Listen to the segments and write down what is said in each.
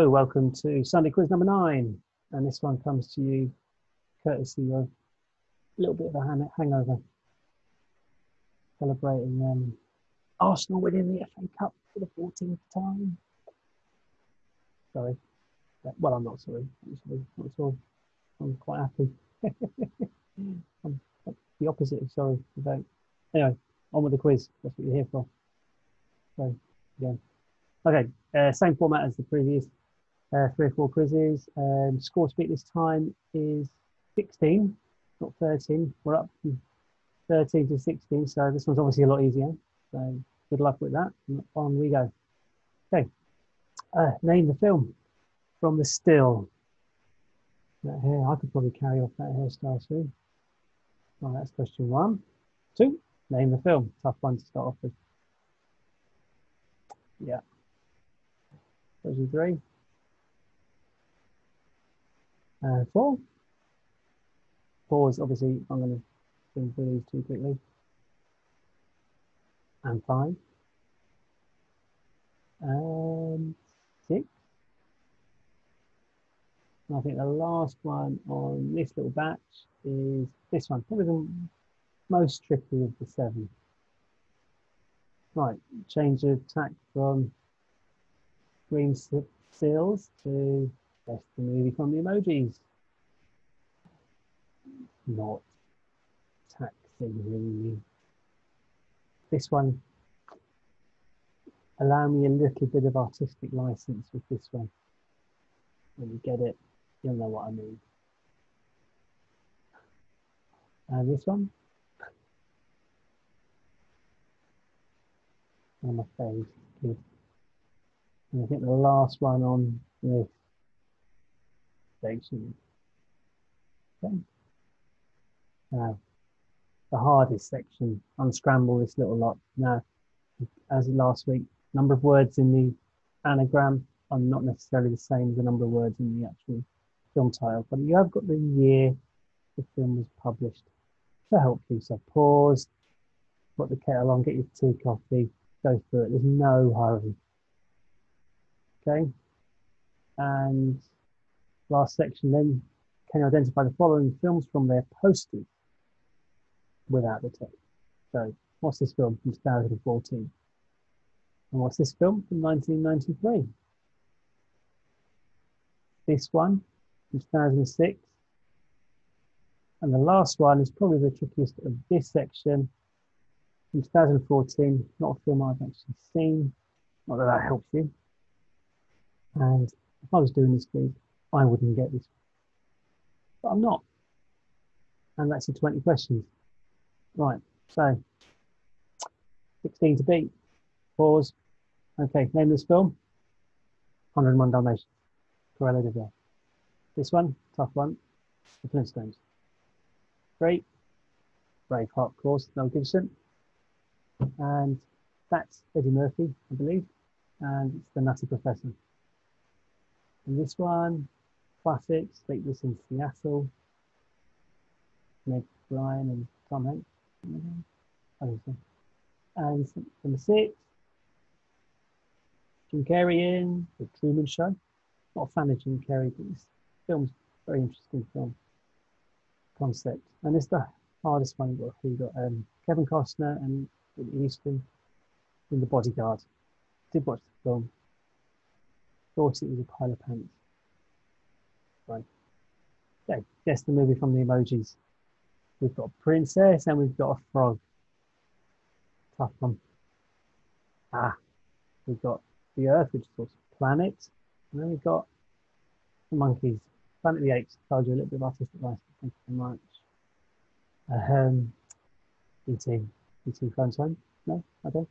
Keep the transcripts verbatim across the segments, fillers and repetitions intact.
Hello, welcome to Sunday quiz number nine. And this one comes to you courtesy of a little bit of a hangover. Celebrating um, Arsenal winning the F A Cup for the fourteenth time. Sorry. Well, I'm not sorry. Actually. Not at all. I'm quite happy. I'm the opposite of sorry. About. Anyway, on with the quiz. That's what you're here for. So, again. Okay, uh, same format as the previous uh, three or four quizzes. Um, score speak this time is sixteen, not thirteen. We're up from thirteen to sixteen, so this one's obviously a lot easier. So good luck with that. And on we go. Okay, uh, name the film from the still. That hair, I could probably carry off that hairstyle soon. Right, that's question one. Two, name the film. Tough one to start off with. Yeah. Question three. Uh, four. Pause, obviously, I'm going to bring through these too quickly. And five. And six. And I think the last one on this little batch is this one. Probably the most tricky of the seven. Right, change of tack from green seals to best the movie from the emojis. Not taxing, really. This one, allow me a little bit of artistic license with this one. When you get it, you'll know what I mean. And this one. On my face, good. And I think the last one on this section. Okay. Now, the hardest section. Unscramble this little lot. Now, as last week, number of words in the anagram are not necessarily the same as the number of words in the actual film title, but you have got the year the film was published to help you. So pause, put the kettle on, get your tea, coffee. Go through it, there's no hurry. Okay, and last section then, can you identify the following films from their posters without the text? So, what's this film from two thousand fourteen? And what's this film from nineteen ninety-three? This one from two thousand six. And the last one is probably the trickiest of this section. In two thousand fourteen, not a film I've actually seen, not that that helps you. And if I was doing this quiz, I wouldn't get this. But I'm not. And that's the twenty questions. Right, so sixteen to beat. Pause. Okay, name this film. one oh one Dalmatians. Cruella de Vil. This one, tough one. The Flintstones. Three. Braveheart, of course, Mel Gibson. And that's Eddie Murphy, I believe, and it's The Nutty Professor. And this one, classic, Sleepless in Seattle, Meg Ryan and Tom Hanks. I don't think. And number six, Jim Carrey in The Truman Show. Not a fan of Jim Carrey, but this film's a very interesting film concept. And it's the hardest one you've got. You've got um, Kevin Costner and Easton in The Bodyguard. Did watch the film. Thought it was a pile of pants. Right. So, guess the movie from the emojis. We've got a princess and we've got a frog. Tough one. Ah. We've got the Earth, which is called Planet. And then we've got the monkeys. Planet of the Apes. Told you a little bit of artistic license. Thank you so much. Um, E T. E T Phone's Home? No? Okay.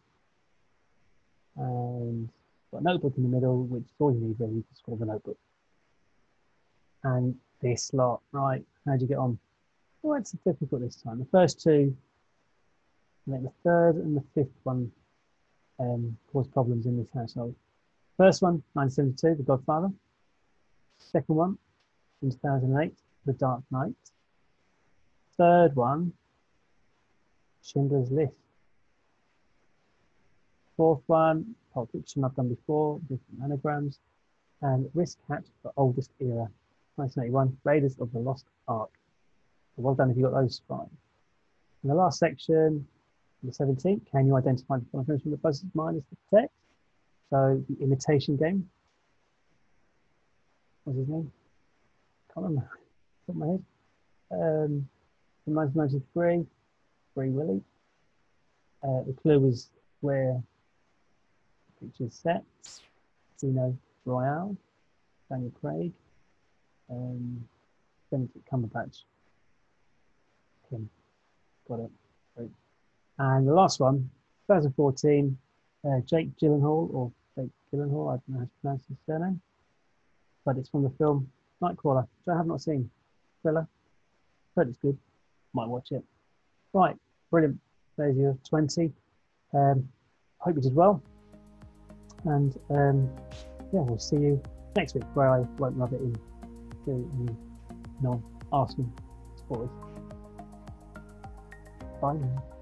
And got a notebook in the middle, which is all you need really to score the notebook. And this lot, right, how'd you get on? Well, it's difficult this time. The first two, and then the third and the fifth one um, caused problems in this household. First one, nineteen seventy-two, The Godfather. Second one, in two thousand eight, The Dark Knight. Third one, Schindler's List. Fourth one, Pulp Fiction I've done before, different anagrams. and Risk Hat for Oldest Era. nineteen eighty-one, Raiders of the Lost Ark. Well done if you got those five. And the last section, the seventeenth, can you identify the contents from the buzzer's minus the text? So, The Imitation Game. What's his name? Can't remember. Top of my head. Um, from nineteen ninety-three, Free Willy. Uh, the clue was where the picture's set. Casino Royale. Daniel Craig. Um, Benedict Cumberbatch. Kim. Got it. Great. And the last one, twenty fourteen, uh, Jake Gyllenhaal, or Jake Gyllenhaal, I don't know how to pronounce his surname, but it's from the film Nightcrawler, which I have not seen. Thriller, but it's good. Might watch it. Right, brilliant. There's your twenty. Um, hope you did well. And um, yeah, we'll see you next week, where I won't rub it in to any non-Arsenal supporters. Bye now.